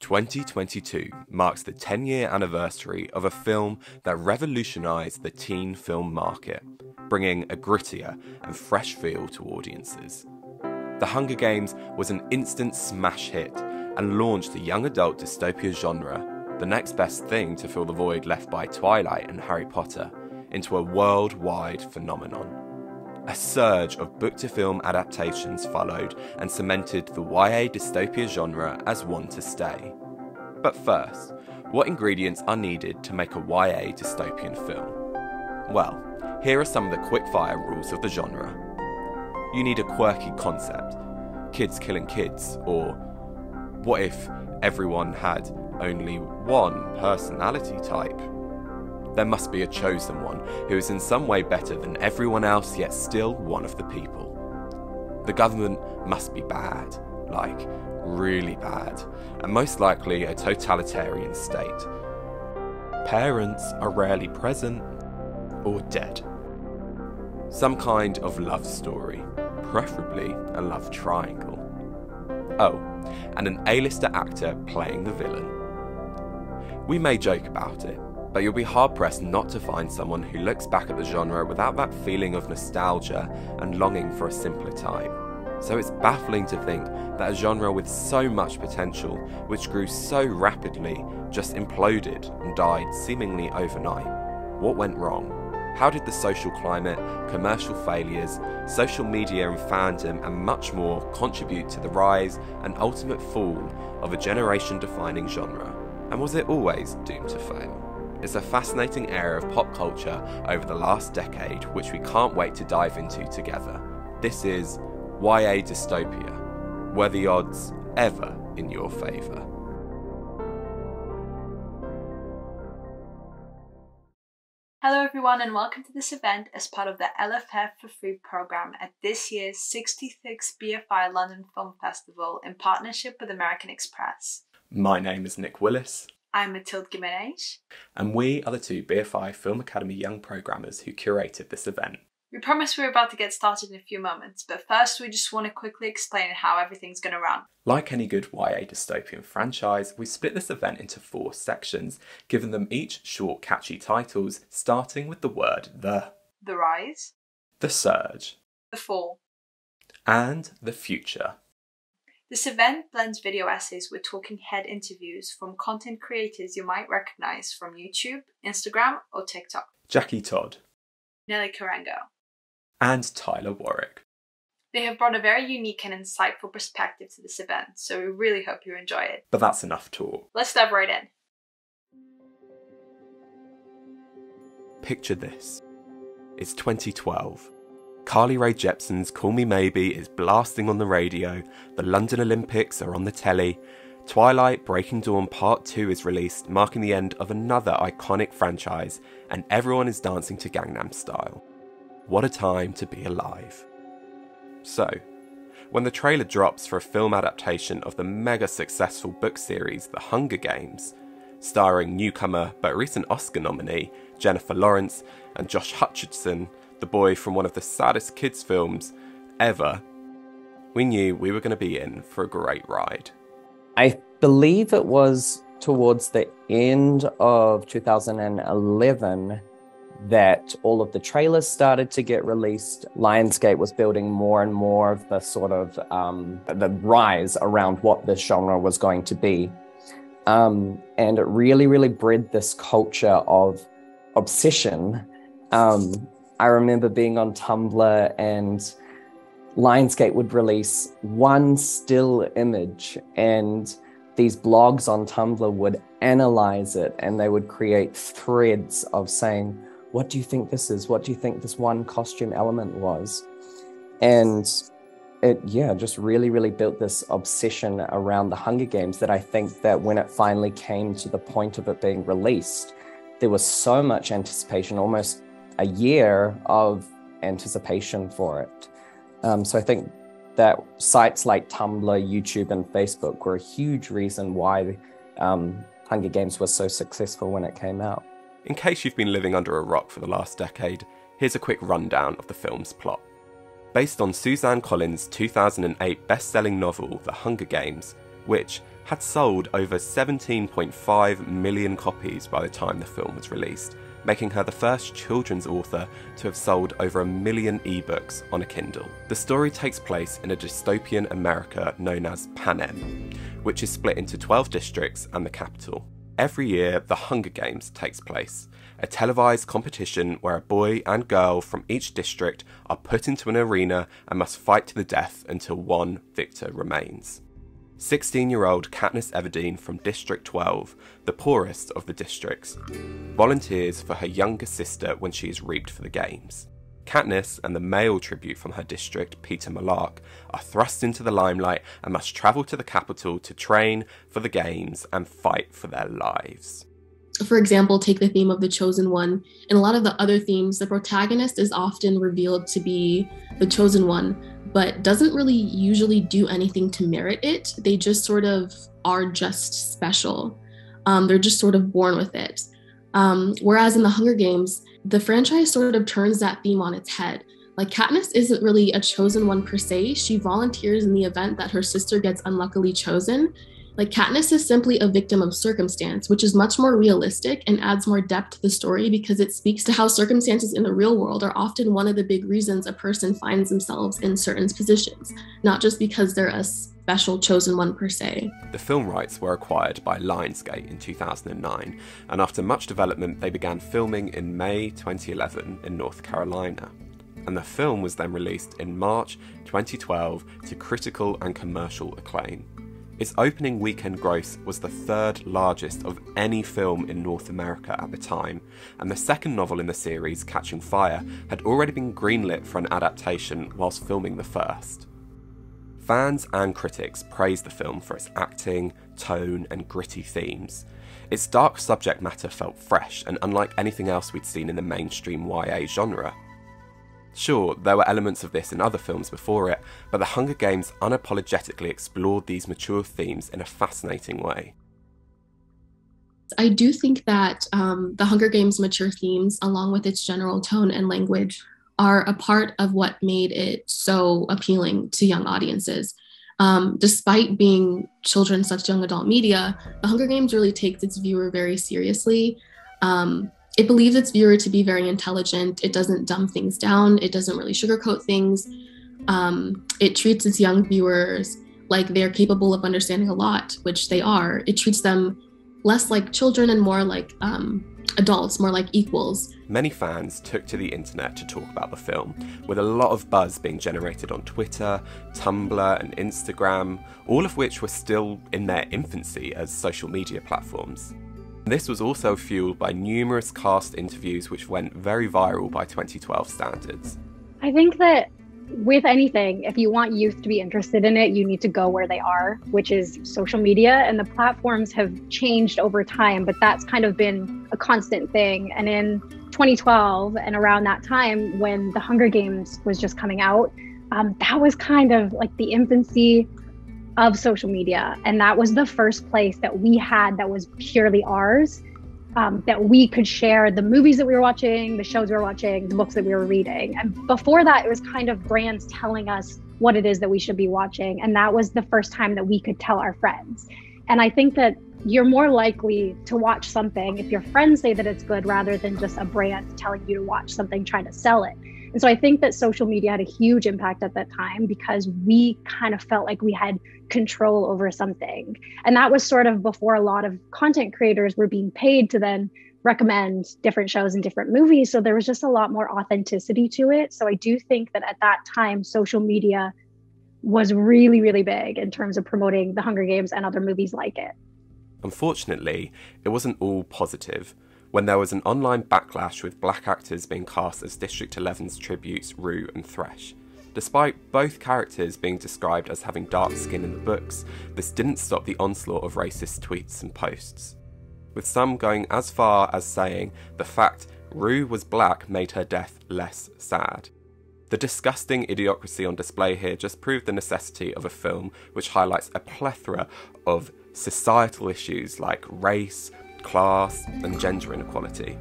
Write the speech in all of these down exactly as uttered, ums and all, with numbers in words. twenty twenty-two marks the ten-year anniversary of a film that revolutionised the teen film market, bringing a grittier and fresh feel to audiences. The Hunger Games was an instant smash hit and launched the young adult dystopia genre, the next best thing to fill the void left by Twilight and Harry Potter, into a worldwide phenomenon. A surge of book-to-film adaptations followed and cemented the Y A dystopia genre as one to stay. But first, what ingredients are needed to make a Y A dystopian film? Well, here are some of the quick-fire rules of the genre. You need a quirky concept, kids killing kids, or what if everyone had only one personality type? There must be a chosen one, who is in some way better than everyone else, yet still one of the people. The government must be bad, like really bad, and most likely a totalitarian state. Parents are rarely present or dead. Some kind of love story, preferably a love triangle. Oh, and an A-lister actor playing the villain. We may joke about it, but you'll be hard-pressed not to find someone who looks back at the genre without that feeling of nostalgia and longing for a simpler time. So it's baffling to think that a genre with so much potential, which grew so rapidly, just imploded and died seemingly overnight. What went wrong? How did the social climate, commercial failures, social media and fandom, and much more contribute to the rise and ultimate fall of a generation-defining genre? And was it always doomed to fail? It's a fascinating era of pop culture over the last decade, which we can't wait to dive into together. This is Y A Dystopia. Were the odds ever in your favour? Hello everyone and welcome to this event as part of the L F F for Free programme at this year's sixty-sixth B F I London Film Festival in partnership with American Express. My name is Nick Willis. I'm Matilde Gimenez. And we are the two B F I Film Academy young programmers who curated this event. We promised we were about to get started in a few moments, but first we just want to quickly explain how everything's going to run. Like any good Y A dystopian franchise, we split this event into four sections, giving them each short catchy titles, starting with the word The. The Rise. The Surge. The Fall. And The Future. This event blends video essays with talking head interviews from content creators you might recognise from YouTube, Instagram or TikTok. Jackie Todd, Nellie Karengo and Tyler Warwick. They have brought a very unique and insightful perspective to this event, so we really hope you enjoy it. But that's enough talk. Let's dive right in. Picture this. It's twenty twelve. Carly Rae Jepsen's Call Me Maybe is blasting on the radio, the London Olympics are on the telly, Twilight Breaking Dawn Part two is released, marking the end of another iconic franchise, and everyone is dancing to Gangnam Style. What a time to be alive. So, when the trailer drops for a film adaptation of the mega successful book series The Hunger Games, starring newcomer but recent Oscar nominee Jennifer Lawrence and Josh Hutcherson, the boy from one of the saddest kids films ever, we knew we were going to be in for a great ride. I believe it was towards the end of two thousand eleven that all of the trailers started to get released. Lionsgate was building more and more of the sort of um, the rise around what this genre was going to be. Um, and it really, really bred this culture of obsession. Um, I remember being on Tumblr and Lionsgate would release one still image and these blogs on Tumblr would analyze it and they would create threads of saying, what do you think this is? What do you think this one costume element was? And it, yeah, just really, really built this obsession around The Hunger Games that I think that when it finally came to the point of it being released, there was so much anticipation, almost a year of anticipation for it. Um, so I think that sites like Tumblr, YouTube and Facebook were a huge reason why um, Hunger Games was so successful when it came out. In case you've been living under a rock for the last decade, here's a quick rundown of the film's plot. Based on Suzanne Collins' two thousand eight best-selling novel The Hunger Games, which had sold over seventeen point five million copies by the time the film was released, making her the first children's author to have sold over a million ebooks on a Kindle. The story takes place in a dystopian America known as Panem, which is split into twelve districts and the capital. Every year, The Hunger Games takes place, a televised competition where a boy and girl from each district are put into an arena and must fight to the death until one victor remains. sixteen-year-old Katniss Everdeen from District twelve, the poorest of the districts, volunteers for her younger sister when she is reaped for the games. Katniss and the male tribute from her district, Peeta Mellark, are thrust into the limelight and must travel to the capital to train for the games and fight for their lives. For example, take the theme of The Chosen One. In a lot of the other themes, the protagonist is often revealed to be the chosen one, but doesn't really usually do anything to merit it. They just sort of are just special. Um, they're just sort of born with it. Um, whereas in The Hunger Games, the franchise sort of turns that theme on its head. Like, Katniss isn't really a chosen one per se. She volunteers in the event that her sister gets unluckily chosen. Like, Katniss is simply a victim of circumstance, which is much more realistic and adds more depth to the story because it speaks to how circumstances in the real world are often one of the big reasons a person finds themselves in certain positions, not just because they're a special chosen one per se. The film rights were acquired by Lionsgate in two thousand nine, and after much development, they began filming in May twenty eleven in North Carolina. And the film was then released in March twenty twelve to critical and commercial acclaim. Its opening weekend gross was the third largest of any film in North America at the time, and the second novel in the series, Catching Fire, had already been greenlit for an adaptation whilst filming the first. Fans and critics praised the film for its acting, tone, and gritty themes. Its dark subject matter felt fresh and unlike anything else we'd seen in the mainstream Y A genre. Sure, there were elements of this in other films before it, but The Hunger Games unapologetically explored these mature themes in a fascinating way. I do think that um, The Hunger Games' mature themes, along with its general tone and language, are a part of what made it so appealing to young audiences. Um, despite being children's such young adult media, The Hunger Games really takes its viewer very seriously. Um, It believes its viewer to be very intelligent. It doesn't dumb things down. It doesn't really sugarcoat things. Um, it treats its young viewers like they're capable of understanding a lot, which they are. It treats them less like children and more like um, adults, more like equals. Many fans took to the internet to talk about the film, with a lot of buzz being generated on Twitter, Tumblr, and Instagram, all of which were still in their infancy as social media platforms. This was also fueled by numerous cast interviews which went very viral by twenty twelve standards. I think that with anything, if you want youth to be interested in it, you need to go where they are, which is social media, and the platforms have changed over time, but that's kind of been a constant thing. And in twenty twelve and around that time when The Hunger Games was just coming out, um, that was kind of like the infancy of social media, and that was the first place that we had that was purely ours, um, that we could share the movies that we were watching, the shows we were watching, the books that we were reading. And before that, it was kind of brands telling us what it is that we should be watching, and that was the first time that we could tell our friends. And I think that you're more likely to watch something if your friends say that it's good rather than just a brand telling you to watch something, trying to sell it. And so I think that social media had a huge impact at that time because we kind of felt like we had control over something. And that was sort of before a lot of content creators were being paid to then recommend different shows and different movies. So there was just a lot more authenticity to it. So I do think that at that time, social media was really, really big in terms of promoting The Hunger Games and other movies like it. Unfortunately, it wasn't all positive. When there was an online backlash with black actors being cast as District eleven's tributes Rue and Thresh. Despite both characters being described as having dark skin in the books, this didn't stop the onslaught of racist tweets and posts, with some going as far as saying the fact Rue was black made her death less sad. The disgusting idiocracy on display here just proved the necessity of a film which highlights a plethora of societal issues like race, class, and gender inequality.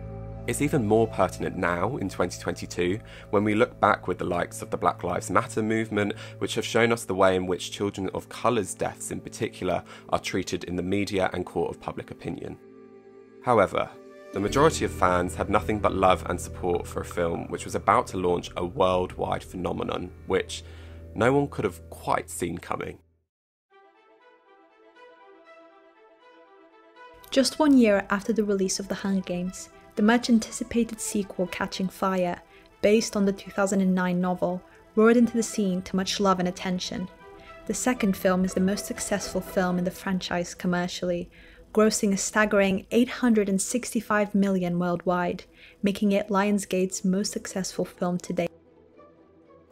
It's even more pertinent now in twenty twenty-two when we look back with the likes of the Black Lives Matter movement, which have shown us the way in which children of colour's deaths in particular are treated in the media and court of public opinion. However, the majority of fans had nothing but love and support for a film which was about to launch a worldwide phenomenon, which no one could have quite seen coming. Just one year after the release of The Hunger Games, the much-anticipated sequel Catching Fire, based on the two thousand nine novel, roared into the scene to much love and attention. The second film is the most successful film in the franchise commercially, grossing a staggering eight hundred sixty-five million dollars worldwide, making it Lionsgate's most successful film to date.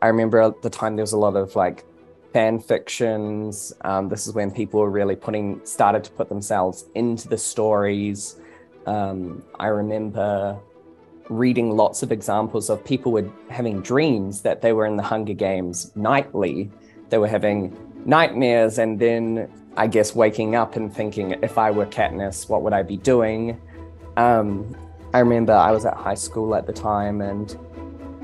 I remember at the time there was a lot of like fan fictions. Um, this is when people were really putting, started to put themselves into the stories. Um, I remember reading lots of examples of people were having dreams that they were in the Hunger Games nightly. They were having nightmares and then I guess waking up and thinking, if I were Katniss, what would I be doing? Um, I remember I was at high school at the time and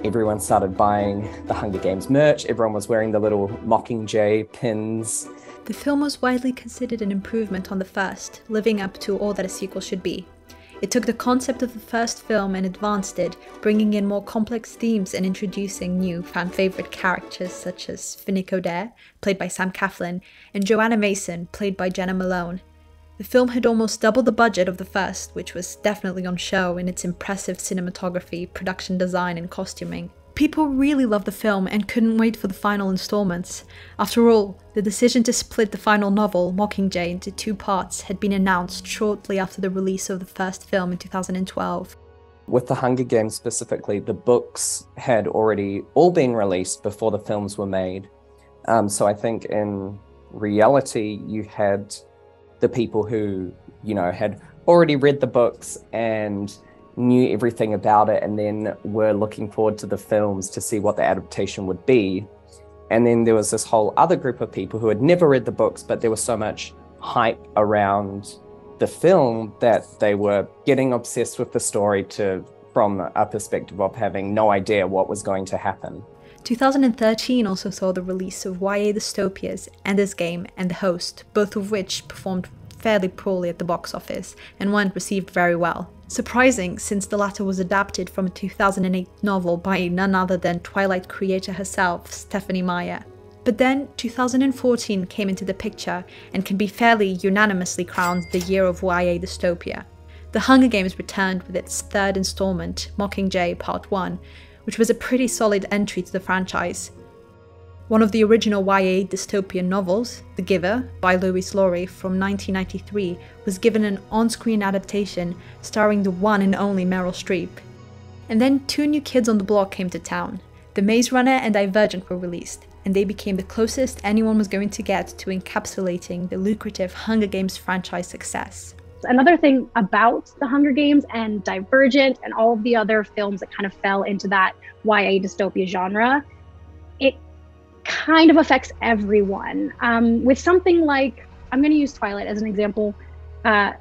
everyone started buying the Hunger Games merch. Everyone was wearing the little Mockingjay pins. The film was widely considered an improvement on the first, living up to all that a sequel should be. It took the concept of the first film and advanced it, bringing in more complex themes and introducing new fan-favourite characters such as Finnick Odair, played by Sam Claflin, and Johanna Mason, played by Jenna Malone. The film had almost double the budget of the first, which was definitely on show in its impressive cinematography, production design and costuming. People really loved the film and couldn't wait for the final installments. After all, the decision to split the final novel, Mockingjay, into two parts had been announced shortly after the release of the first film in two thousand twelve. With The Hunger Games specifically, the books had already all been released before the films were made. Um, so I think in reality, you had the people who, you know, had already read the books and knew everything about it and then were looking forward to the films to see what the adaptation would be. And then there was this whole other group of people who had never read the books, but there was so much hype around the film that they were getting obsessed with the story to, from a perspective of having no idea what was going to happen. two thousand thirteen also saw the release of Y A dystopias, Ender's Game and The Host, both of which performed fairly poorly at the box office and weren't received very well. Surprising, since the latter was adapted from a two thousand eight novel by none other than Twilight creator herself, Stephanie Meyer. But then, two thousand fourteen came into the picture and can be fairly unanimously crowned the year of Y A dystopia. The Hunger Games returned with its third installment, Mockingjay Part one, which was a pretty solid entry to the franchise. One of the original Y A dystopian novels, The Giver, by Lois Lowry from nineteen ninety-three, was given an on-screen adaptation starring the one and only Meryl Streep. And then two new kids on the block came to town. The Maze Runner and Divergent were released, and they became the closest anyone was going to get to encapsulating the lucrative Hunger Games franchise success. Another thing about The Hunger Games and Divergent and all of the other films that kind of fell into that Y A dystopia genre, it kind of affects everyone. Um, with something like, I'm going to use Twilight as an example, uh,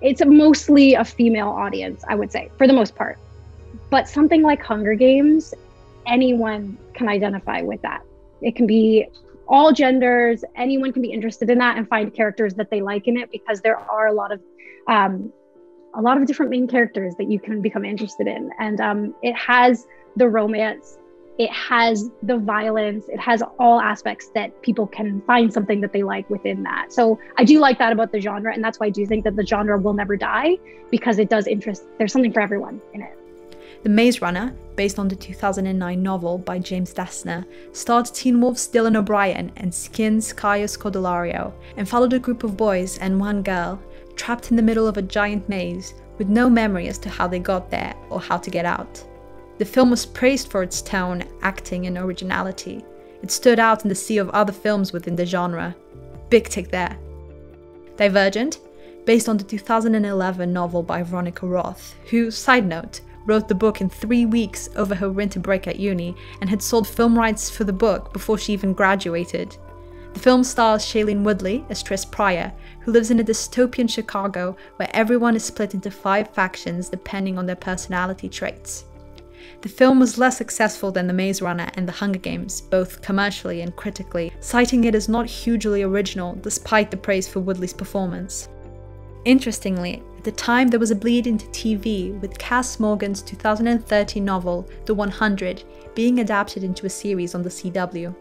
it's a mostly a female audience, I would say, for the most part. But something like Hunger Games, anyone can identify with that. It can be all genders, anyone can be interested in that and find characters that they like in it, because there are a lot of um, a lot of different main characters that you can become interested in. And um, it has the romance, it has the violence, it has all aspects that people can find something that they like within that. So I do like that about the genre, and that's why I do think that the genre will never die, because it does interest, there's something for everyone in it. The Maze Runner, based on the two thousand nine novel by James Dashner, starred Teen Wolf's Dylan O'Brien and Skin's Kaya Scodelario, and followed a group of boys and one girl trapped in the middle of a giant maze with no memory as to how they got there or how to get out. The film was praised for its tone, acting and originality. It stood out in the sea of other films within the genre. Big tick there. Divergent, based on the two thousand eleven novel by Veronica Roth, who, side note, wrote the book in three weeks over her winter break at uni and had sold film rights for the book before she even graduated. The film stars Shailene Woodley as Tris Prior, who lives in a dystopian Chicago where everyone is split into five factions depending on their personality traits. The film was less successful than The Maze Runner and The Hunger Games, both commercially and critically, citing it as not hugely original despite the praise for Woodley's performance. Interestingly, at the time there was a bleed into T V, with Cass Morgan's two thousand thirteen novel, The one hundred, being adapted into a series on the C W.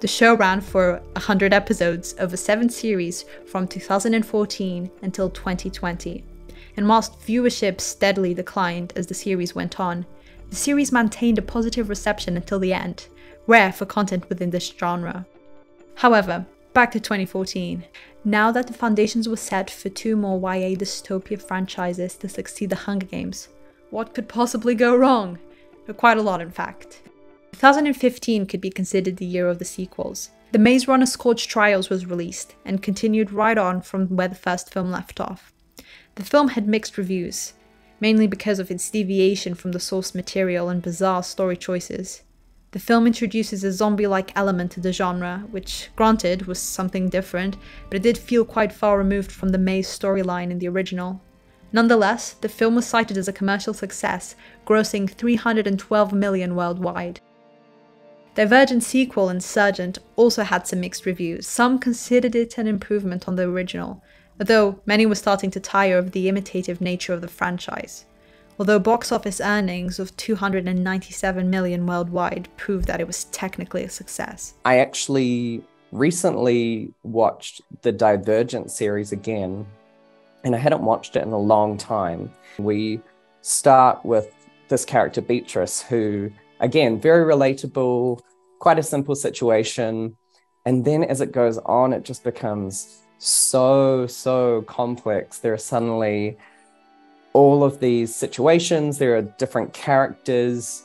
The show ran for one hundred episodes over seven series from two thousand fourteen until twenty twenty, and whilst viewership steadily declined as the series went on, the series maintained a positive reception until the end, rare for content within this genre. However, back to twenty fourteen. Now that the foundations were set for two more Y A dystopia franchises to succeed The Hunger Games, what could possibly go wrong? Quite a lot, in fact. two thousand fifteen could be considered the year of the sequels. The Maze Runner Scorched Trials was released, and continued right on from where the first film left off. The film had mixed reviews, mainly because of its deviation from the source material and bizarre story choices. The film introduces a zombie-like element to the genre, which, granted, was something different, but it did feel quite far removed from the Maze storyline in the original. Nonetheless, the film was cited as a commercial success, grossing three hundred twelve million dollars worldwide. Divergent sequel Insurgent also had some mixed reviews. Some considered it an improvement on the original, although many were starting to tire of the imitative nature of the franchise. Although box office earnings of two hundred ninety-seven million dollars worldwide proved that it was technically a success. I actually recently watched the Divergent series again, and I hadn't watched it in a long time. We start with this character, Beatrice, who, again, very relatable, quite a simple situation. And then as it goes on, it just becomes so, so complex. There are suddenly all of these situations, there are different characters.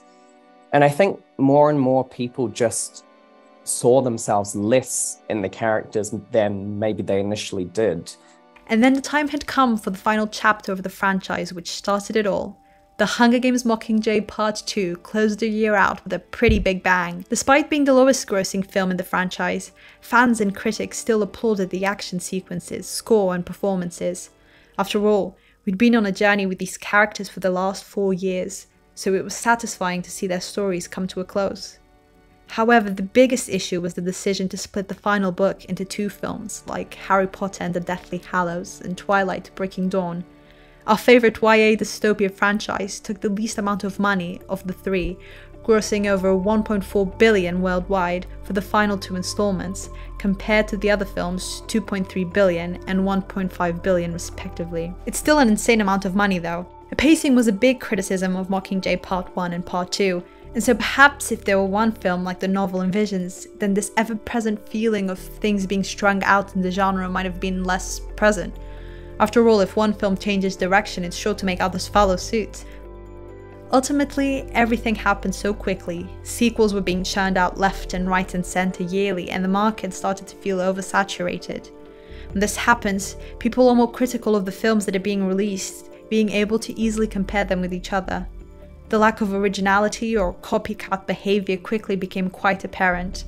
And I think more and more people just saw themselves less in the characters than maybe they initially did. And then the time had come for the final chapter of the franchise, which started it all. The Hunger Games Mockingjay Part two closed the year out with a pretty big bang. Despite being the lowest grossing film in the franchise, fans and critics still applauded the action sequences, score and performances. After all, we'd been on a journey with these characters for the last four years, so it was satisfying to see their stories come to a close. However, the biggest issue was the decision to split the final book into two films, like Harry Potter and the Deathly Hallows and Twilight Breaking Dawn. Our favourite Y A dystopia franchise took the least amount of money of the three, grossing over one point four billion dollars worldwide for the final two installments, compared to the other films' two point three billion dollars and one point five billion dollars respectively. It's still an insane amount of money though. The pacing was a big criticism of Mockingjay Part one and Part two, and so perhaps if there were one film like the novel envisions, then this ever-present feeling of things being strung out in the genre might have been less present. After all, if one film changes direction, it's sure to make others follow suit. Ultimately, everything happened so quickly. Sequels were being churned out left and right and centre yearly, and the market started to feel oversaturated. When this happens, people are more critical of the films that are being released, being able to easily compare them with each other. The lack of originality or copycat behaviour quickly became quite apparent.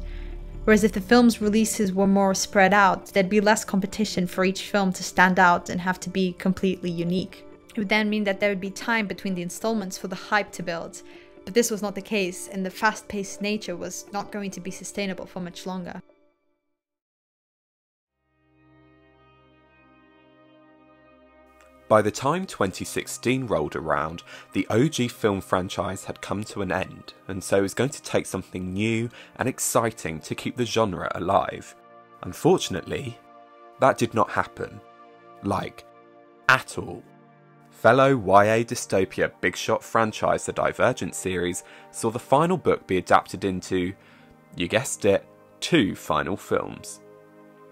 Whereas if the film's releases were more spread out, there'd be less competition for each film to stand out and have to be completely unique. It would then mean that there would be time between the installments for the hype to build, but this was not the case, and the fast-paced nature was not going to be sustainable for much longer. By the time twenty sixteen rolled around, the O G film franchise had come to an end, and so it was going to take something new and exciting to keep the genre alive. Unfortunately, that did not happen. Like, at all. Fellow Y A dystopia big shot franchise The Divergent series saw the final book be adapted into, you guessed it, two final films.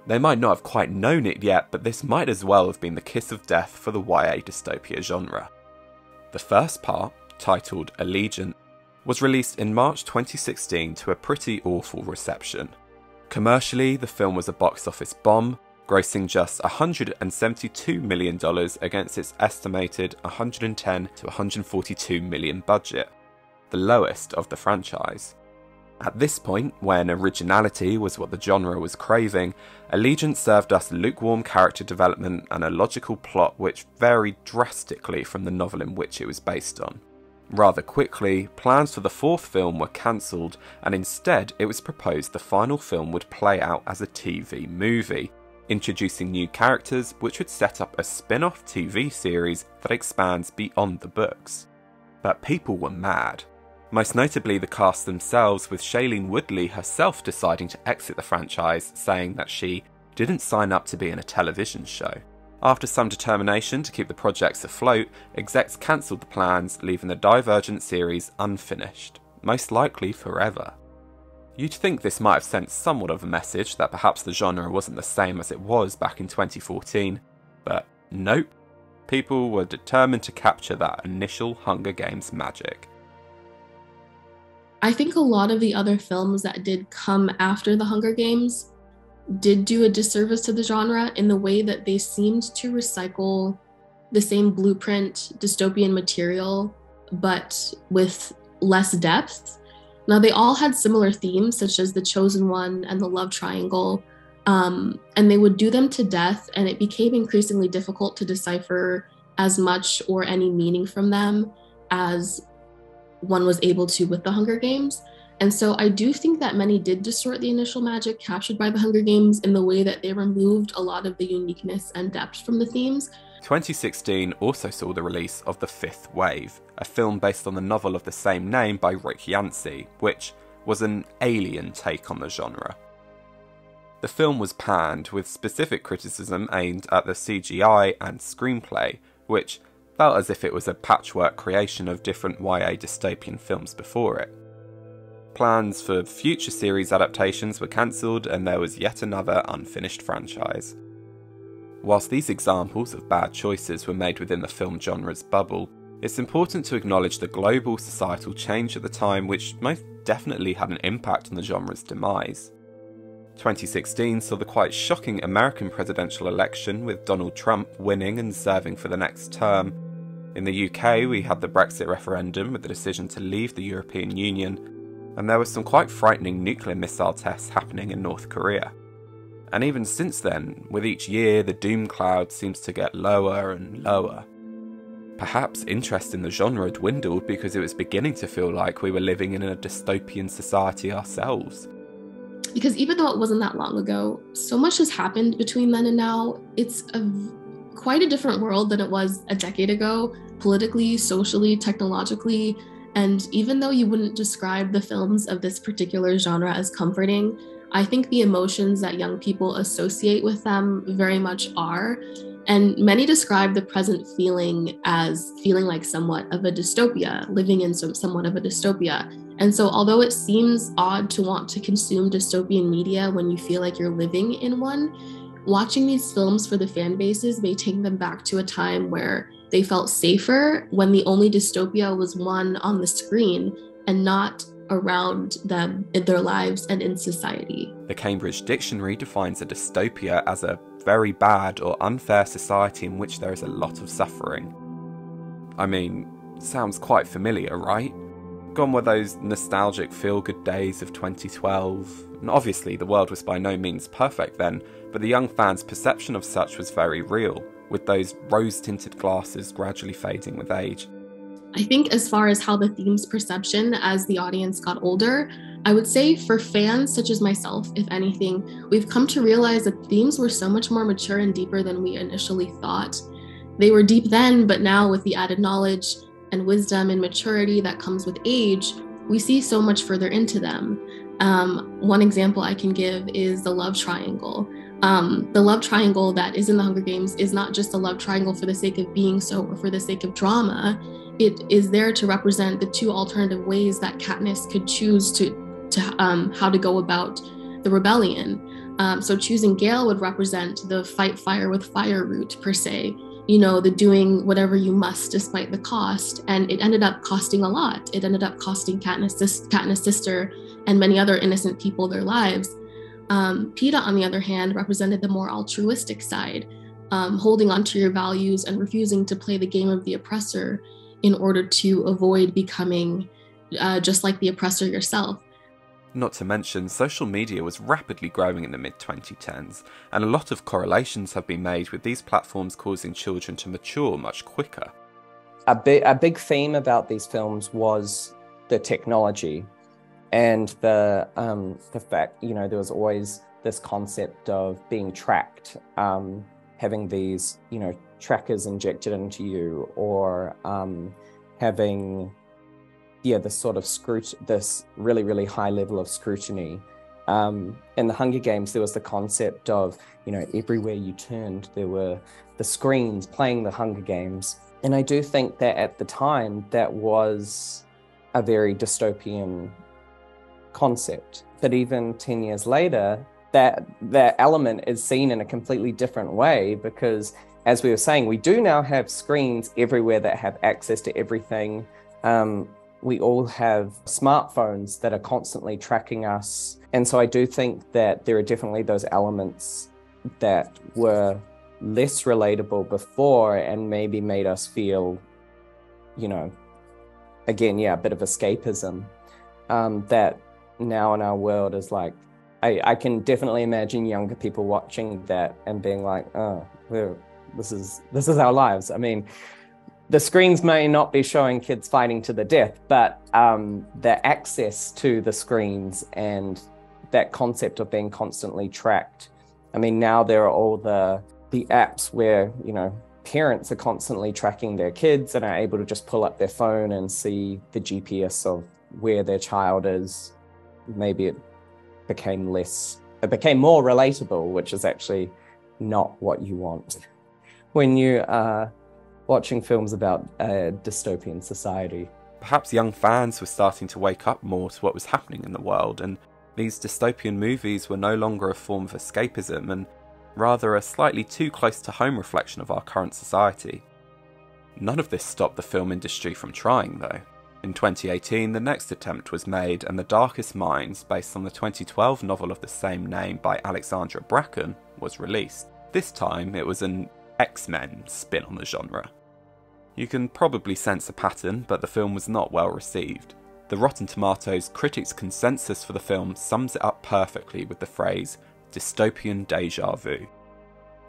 They might not have quite known it yet, but this might as well have been the kiss of death for the Y A dystopia genre. The first part, titled Allegiant, was released in March twenty sixteen to a pretty awful reception. Commercially, the film was a box office bomb, grossing just one hundred seventy-two million dollars against its estimated one hundred ten to one hundred forty-two million budget, the lowest of the franchise. At this point, when originality was what the genre was craving, Allegiant served us lukewarm character development and a logical plot which varied drastically from the novel in which it was based on. Rather quickly, plans for the fourth film were cancelled, and instead it was proposed the final film would play out as a T V movie, introducing new characters which would set up a spin-off T V series that expands beyond the books. But people were mad. Most notably the cast themselves, with Shailene Woodley herself deciding to exit the franchise, saying that she didn't sign up to be in a television show. After some determination to keep the projects afloat, execs cancelled the plans, leaving the Divergent series unfinished, most likely forever. You'd think this might have sent somewhat of a message that perhaps the genre wasn't the same as it was back in twenty fourteen, but nope. People were determined to capture that initial Hunger Games magic. I think a lot of the other films that did come after The Hunger Games did do a disservice to the genre in the way that they seemed to recycle the same blueprint dystopian material, but with less depth. Now, they all had similar themes, such as the Chosen One and the Love Triangle, um, and they would do them to death, and it became increasingly difficult to decipher as much or any meaning from them as one was able to with The Hunger Games. And so I do think that many did distort the initial magic captured by The Hunger Games in the way that they removed a lot of the uniqueness and depth from the themes. twenty sixteen also saw the release of The Fifth Wave, a film based on the novel of the same name by Rick Yancey, which was an alien take on the genre. The film was panned, with specific criticism aimed at the C G I and screenplay, which felt as if it was a patchwork creation of different Y A dystopian films before it. Plans for future series adaptations were cancelled, and there was yet another unfinished franchise. Whilst these examples of bad choices were made within the film genre's bubble, it's important to acknowledge the global societal change at the time, which most definitely had an impact on the genre's demise. twenty sixteen saw the quite shocking American presidential election, with Donald Trump winning and serving for the next term. In the U K, we had the Brexit referendum with the decision to leave the European Union, and there were some quite frightening nuclear missile tests happening in North Korea. And even since then, with each year, the doom cloud seems to get lower and lower. Perhaps interest in the genre dwindled because it was beginning to feel like we were living in a dystopian society ourselves. Because even though it wasn't that long ago, so much has happened between then and now. It's a, quite a different world than it was a decade ago, politically, socially, technologically. And even though you wouldn't describe the films of this particular genre as comforting, I think the emotions that young people associate with them very much are. And many describe the present feeling as feeling like somewhat of a dystopia, living in some, somewhat of a dystopia. And so although it seems odd to want to consume dystopian media when you feel like you're living in one, watching these films for the fan bases may take them back to a time where they felt safer, when the only dystopia was one on the screen and not around them in their lives and in society. The Cambridge Dictionary defines a dystopia as a very bad or unfair society in which there is a lot of suffering. I mean, sounds quite familiar, right? Gone were those nostalgic feel-good days of twenty twelve, and obviously the world was by no means perfect then, but the young fans' perception of such was very real, with those rose-tinted glasses gradually fading with age. I think as far as how the theme's perception as the audience got older, I would say for fans such as myself, if anything, we've come to realize that themes were so much more mature and deeper than we initially thought. They were deep then, but now with the added knowledge and wisdom and maturity that comes with age, we see so much further into them. Um, one example I can give is the love triangle. Um, the love triangle that is in The Hunger Games is not just a love triangle for the sake of being so or for the sake of drama. It is there to represent the two alternative ways that Katniss could choose to, to um, how to go about the rebellion. Um, so choosing Gale would represent the fight fire with fire route, per se. You know, the doing whatever you must despite the cost. And it ended up costing a lot. It ended up costing Katniss, Katniss' sister and many other innocent people their lives. Um, Peeta, on the other hand, represented the more altruistic side, um, holding on to your values and refusing to play the game of the oppressor in order to avoid becoming uh, just like the oppressor yourself. Not to mention, social media was rapidly growing in the mid twenty tens, and a lot of correlations have been made with these platforms causing children to mature much quicker. A, bi a big theme about these films was the technology and the, um, the fact, you know, there was always this concept of being tracked, um, having these, you know, trackers injected into you, or um, having, yeah, this sort of scrut this really, really high level of scrutiny. Um, in The Hunger Games, there was the concept of, you know, everywhere you turned, there were the screens playing The Hunger Games. And I do think that at the time, that was a very dystopian concept. But even ten years later, that, that element is seen in a completely different way, because as we were saying, we do now have screens everywhere that have access to everything. Um, we all have smartphones that are constantly tracking us. And so I do think that there are definitely those elements that were less relatable before and maybe made us feel, you know, again, yeah, a bit of escapism um, that now in our world is like, I, I can definitely imagine younger people watching that and being like, oh, we're, this is, this is our lives. I mean, the screens may not be showing kids fighting to the death, but um, the access to the screens and that concept of being constantly tracked. I mean, now there are all the, the apps where, you know, parents are constantly tracking their kids and are able to just pull up their phone and see the G P S of where their child is. Maybe it became less, it became more relatable, which is actually not what you want when you are watching films about a dystopian society. Perhaps young fans were starting to wake up more to what was happening in the world, and these dystopian movies were no longer a form of escapism and rather a slightly too close to home reflection of our current society. None of this stopped the film industry from trying, though. In twenty eighteen, the next attempt was made, and The Darkest Minds, based on the twenty twelve novel of the same name by Alexandra Bracken, was released. This time, it was an X-Men spin on the genre. You can probably sense a pattern, but the film was not well received. The Rotten Tomatoes critics' consensus for the film sums it up perfectly with the phrase, dystopian deja vu.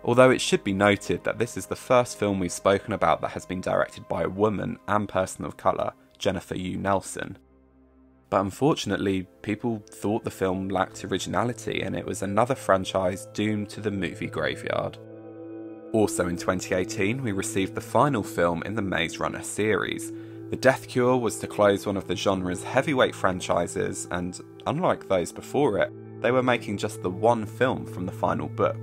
Although it should be noted that this is the first film we've spoken about that has been directed by a woman and person of colour, Jennifer U. Nelson. But unfortunately, people thought the film lacked originality, and it was another franchise doomed to the movie graveyard. Also in twenty eighteen, we received the final film in the Maze Runner series. The Death Cure was to close one of the genre's heavyweight franchises, and unlike those before it, they were making just the one film from the final book.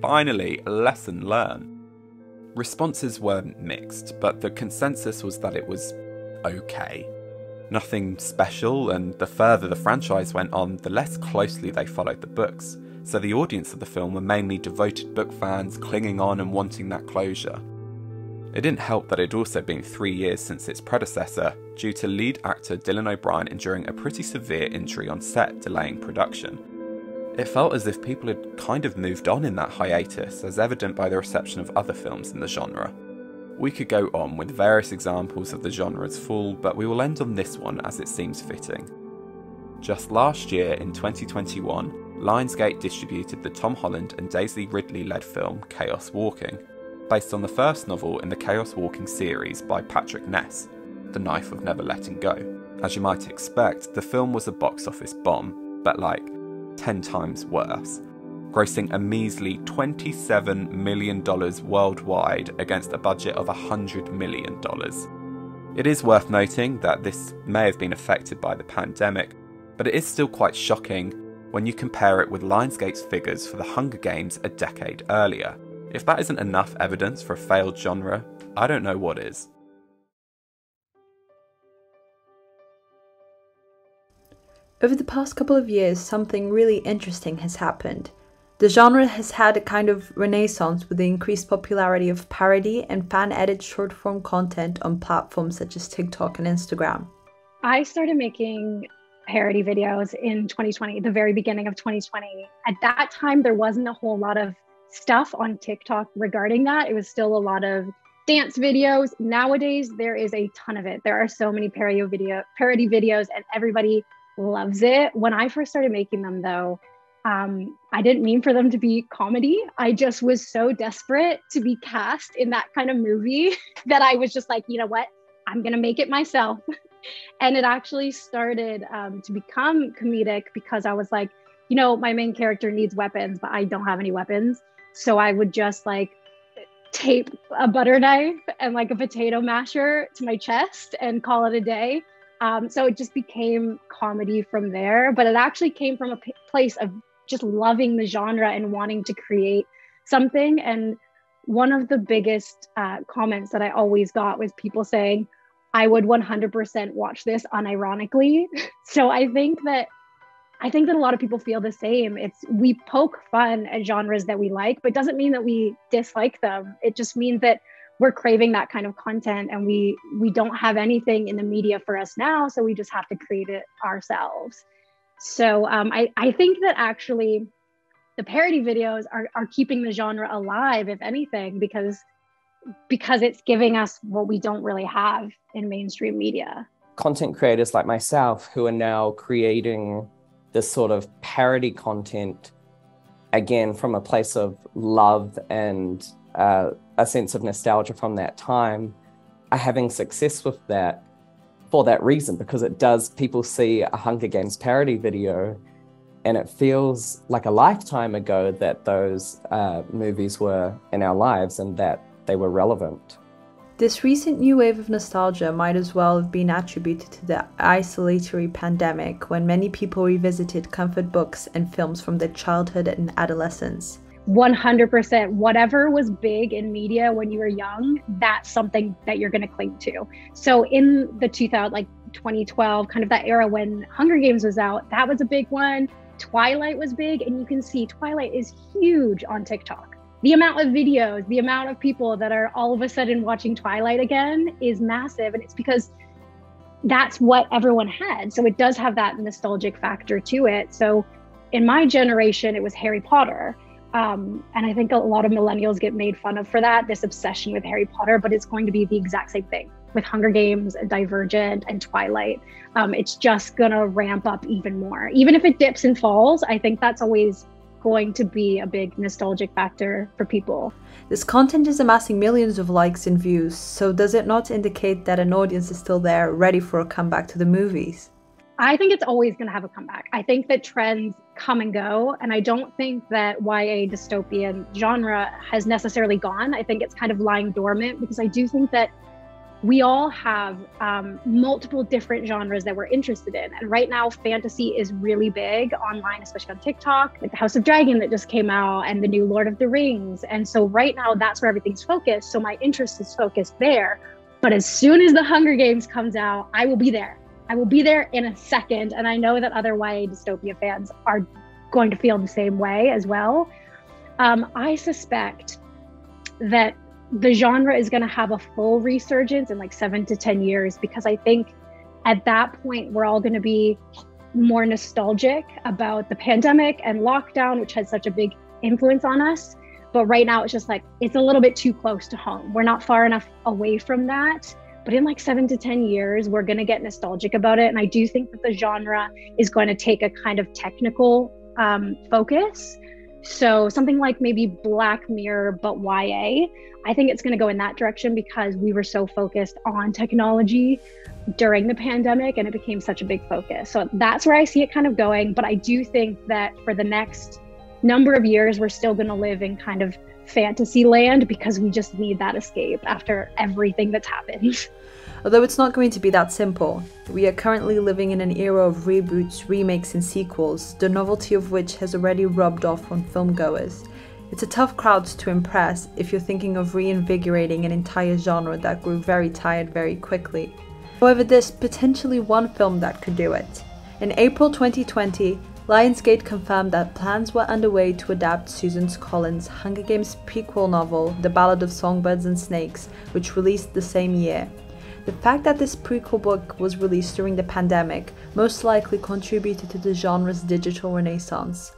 Finally, a lesson learned. Responses were mixed, but the consensus was that it was okay. Nothing special, and the further the franchise went on, the less closely they followed the books, so the audience of the film were mainly devoted book fans clinging on and wanting that closure. It didn't help that it had also been three years since its predecessor, due to lead actor Dylan O'Brien enduring a pretty severe injury on set, delaying production. It felt as if people had kind of moved on in that hiatus, as evident by the reception of other films in the genre. We could go on with various examples of the genre's fall, but we will end on this one as it seems fitting. Just last year, in twenty twenty-one, Lionsgate distributed the Tom Holland and Daisy Ridley-led film Chaos Walking, based on the first novel in the Chaos Walking series by Patrick Ness, The Knife of Never Letting Go. As you might expect, the film was a box office bomb, but like ten times worse, grossing a measly twenty-seven million dollars worldwide against a budget of one hundred million dollars. It is worth noting that this may have been affected by the pandemic, but it is still quite shocking when you compare it with Lionsgate's figures for The Hunger Games a decade earlier. If that isn't enough evidence for a failed genre, I don't know what is. Over the past couple of years, something really interesting has happened. The genre has had a kind of renaissance with the increased popularity of parody and fan-edited short-form content on platforms such as TikTok and Instagram. I started making parody videos in twenty twenty, the very beginning of twenty twenty. At that time, there wasn't a whole lot of stuff on TikTok regarding that. It was still a lot of dance videos. Nowadays, there is a ton of it. There are so many parody video, parody videos, and everybody loves it. When I first started making them though, um, I didn't mean for them to be comedy. I just was so desperate to be cast in that kind of movie that I was just like, you know what, I'm gonna make it myself. And it actually started um, to become comedic because I was like, you know, my main character needs weapons, but I don't have any weapons. So I would just like tape a butter knife and like a potato masher to my chest and call it a day. Um, so it just became comedy from there, but it actually came from a p- place of just loving the genre and wanting to create something. And one of the biggest uh, comments that I always got was people saying, I would one hundred percent watch this unironically. So I think that I think that a lot of people feel the same. It's we poke fun at genres that we like, but it doesn't mean that we dislike them. It just means that we're craving that kind of content and we we don't have anything in the media for us now, so we just have to create it ourselves. So um, I, I think that actually the parody videos are, are keeping the genre alive, if anything, because because it's giving us what we don't really have in mainstream media. Content creators like myself who are now creating this sort of parody content, again, from a place of love and uh, a sense of nostalgia from that time, are having success with that for that reason, because it does, people see a Hunger Games parody video and it feels like a lifetime ago that those uh, movies were in our lives and that they were relevant. This recent new wave of nostalgia might as well have been attributed to the isolatory pandemic, when many people revisited comfort books and films from their childhood and adolescence. one hundred percent. Whatever was big in media when you were young, that's something that you're going to cling to. So in the two thousand, like twenty twelve, kind of that era when Hunger Games was out, that was a big one. Twilight was big, and you can see Twilight is huge on TikTok. The amount of videos, the amount of people that are all of a sudden watching Twilight again is massive. And it's because that's what everyone had. So it does have that nostalgic factor to it. So in my generation, it was Harry Potter. Um, and I think a lot of millennials get made fun of for that, this obsession with Harry Potter, but it's going to be the exact same thing with Hunger Games and Divergent and Twilight. Um, it's just gonna ramp up even more. Even if it dips and falls, I think that's always going to be a big nostalgic factor for people. This content is amassing millions of likes and views, so does it not indicate that an audience is still there, ready for a comeback to the movies? I think it's always going to have a comeback. I think that trends come and go, and I don't think that Y A dystopian genre has necessarily gone. I think it's kind of lying dormant, because I do think that we all have um, multiple different genres that we're interested in. And right now, fantasy is really big online, especially on TikTok, like the House of Dragon that just came out and the new Lord of the Rings. And so right now, that's where everything's focused. So my interest is focused there. But as soon as The Hunger Games comes out, I will be there. I will be there in a second. And I know that other Y A dystopia fans are going to feel the same way as well. Um, I suspect that the genre is going to have a full resurgence in like seven to ten years, because I think at that point, we're all going to be more nostalgic about the pandemic and lockdown, which had such a big influence on us. But right now, it's just like, it's a little bit too close to home. We're not far enough away from that. But in like seven to ten years, we're going to get nostalgic about it. And I do think that the genre is going to take a kind of technical um, focus. So something like maybe Black Mirror, but Y A, I think it's going to go in that direction, because we were so focused on technology during the pandemic and it became such a big focus. So that's where I see it kind of going. But I do think that for the next number of years, we're still going to live in kind of fantasy land, because we just need that escape after everything that's happened. Although it's not going to be that simple. We are currently living in an era of reboots, remakes and sequels, the novelty of which has already rubbed off on filmgoers. It's a tough crowd to impress if you're thinking of reinvigorating an entire genre that grew very tired very quickly. However, there's potentially one film that could do it. In April twenty twenty, Lionsgate confirmed that plans were underway to adapt Suzanne Collins' Hunger Games prequel novel, The Ballad of Songbirds and Snakes, which released the same year. The fact that this prequel book was released during the pandemic most likely contributed to the genre's digital renaissance.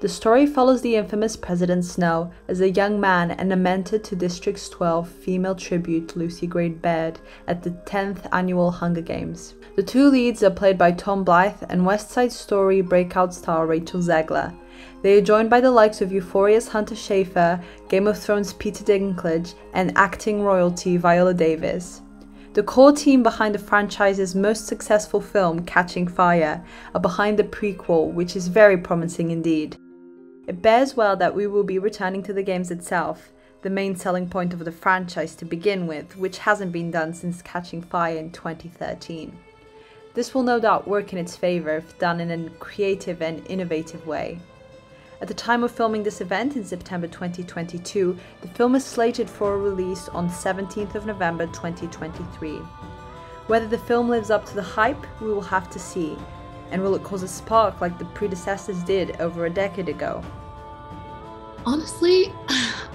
The story follows the infamous President Snow as a young man and a mentor to District's twelve female tribute Lucy Grade Baird at the tenth Annual Hunger Games. The two leads are played by Tom Blythe and West Side Story breakout star Rachel Zegler. They are joined by the likes of Euphoria's Hunter Schafer, Game of Thrones' Peter Dinklage, and acting royalty Viola Davis. The core team behind the franchise's most successful film, Catching Fire, are behind the prequel, which is very promising indeed. It bears well that we will be returning to the games itself, the main selling point of the franchise to begin with, which hasn't been done since Catching Fire in twenty thirteen. This will no doubt work in its favour if done in a creative and innovative way. At the time of filming this event in September twenty twenty-two, the film is slated for a release on seventeenth of November twenty twenty-three. Whether the film lives up to the hype, we will have to see, and will it cause a spark like the predecessors did over a decade ago? Honestly,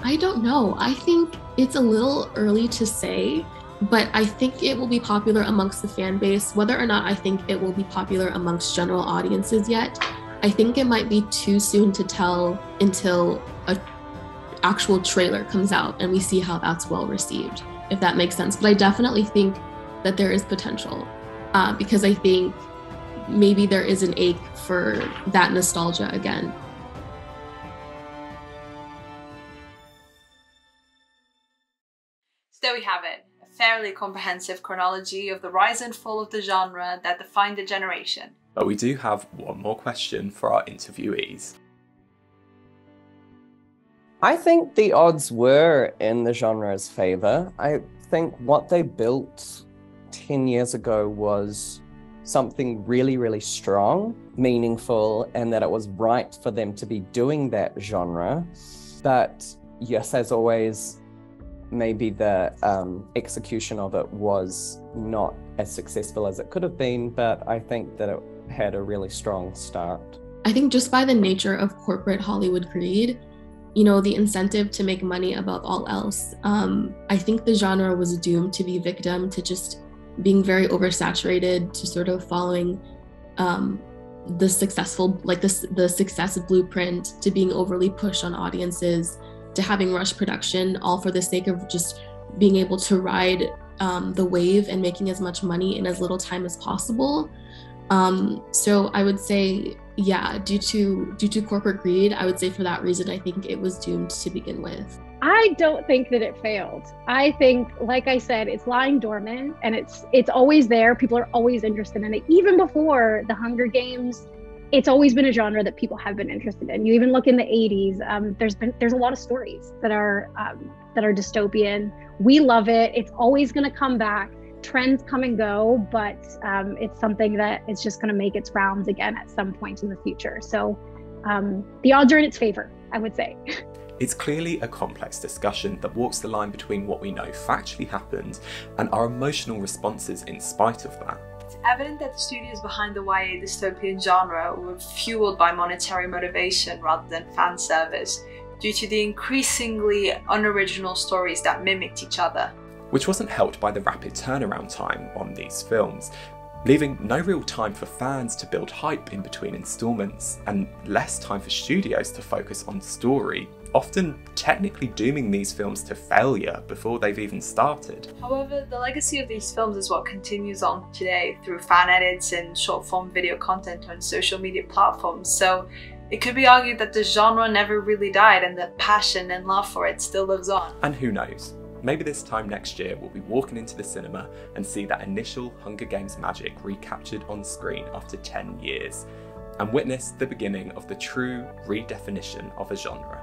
I don't know. I think it's a little early to say, but I think it will be popular amongst the fan base. Whether or not I think it will be popular amongst general audiences yet, I think it might be too soon to tell until an actual trailer comes out and we see how that's well received, if that makes sense. But I definitely think that there is potential uh, because I think maybe there is an ache for that nostalgia again. So there we have it, a fairly comprehensive chronology of the rise and fall of the genre that defined a generation. But we do have one more question for our interviewees. I think the odds were in the genre's favour. I think what they built ten years ago was something really, really strong, meaningful, and that it was right for them to be doing that genre. But yes, as always, maybe the um, execution of it was not as successful as it could have been, but I think that it had a really strong start. I think just by the nature of corporate Hollywood greed, you know, the incentive to make money above all else, um, I think the genre was doomed to be victim to just being very oversaturated, to sort of following um, the successful, like the, the success blueprint, to being overly pushed on audiences, to having rush production, all for the sake of just being able to ride um, the wave and making as much money in as little time as possible. Um, so I would say, yeah, due to due to corporate greed, I would say for that reason, I think it was doomed to begin with. I don't think that it failed. I think, like I said, it's lying dormant and it's it's always there. People are always interested in it. Even before The Hunger Games, it's always been a genre that people have been interested in. You even look in the eighties, um, there's been there's a lot of stories that are um, that are dystopian. We love it. It's always going to come back. Trends come and go, but um, it's something that is just going to make its rounds again at some point in the future. So um, the odds are in its favor, I would say. It's clearly a complex discussion that walks the line between what we know factually happened and our emotional responses in spite of that. It's evident that the studios behind the Y A dystopian genre were fueled by monetary motivation rather than fan service, due to the increasingly unoriginal stories that mimicked each other, which wasn't helped by the rapid turnaround time on these films, leaving no real time for fans to build hype in between installments, and less time for studios to focus on story, often technically dooming these films to failure before they've even started. However, the legacy of these films is what continues on today through fan edits and short-form video content on social media platforms, so it could be argued that the genre never really died and the passion and love for it still lives on. And who knows? Maybe this time next year we'll be walking into the cinema and see that initial Hunger Games magic recaptured on screen after ten years, and witness the beginning of the true redefinition of a genre.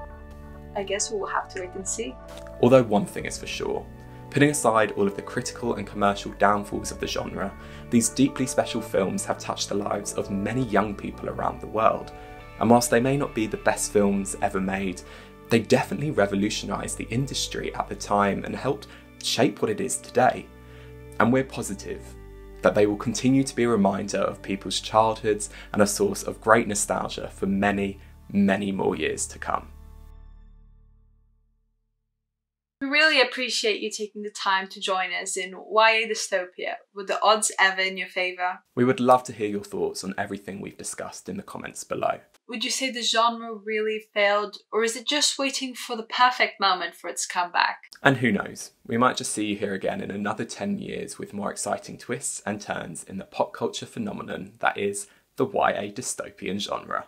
I guess we'll have to wait and see. Although one thing is for sure, putting aside all of the critical and commercial downfalls of the genre, these deeply special films have touched the lives of many young people around the world, and whilst they may not be the best films ever made, they definitely revolutionised the industry at the time and helped shape what it is today. And we're positive that they will continue to be a reminder of people's childhoods and a source of great nostalgia for many, many more years to come. We really appreciate you taking the time to join us in Y A Dystopia, with the odds ever in your favour. We would love to hear your thoughts on everything we've discussed in the comments below. Would you say the genre really failed, or is it just waiting for the perfect moment for its comeback? And who knows, we might just see you here again in another ten years with more exciting twists and turns in the pop culture phenomenon that is the Y A dystopian genre.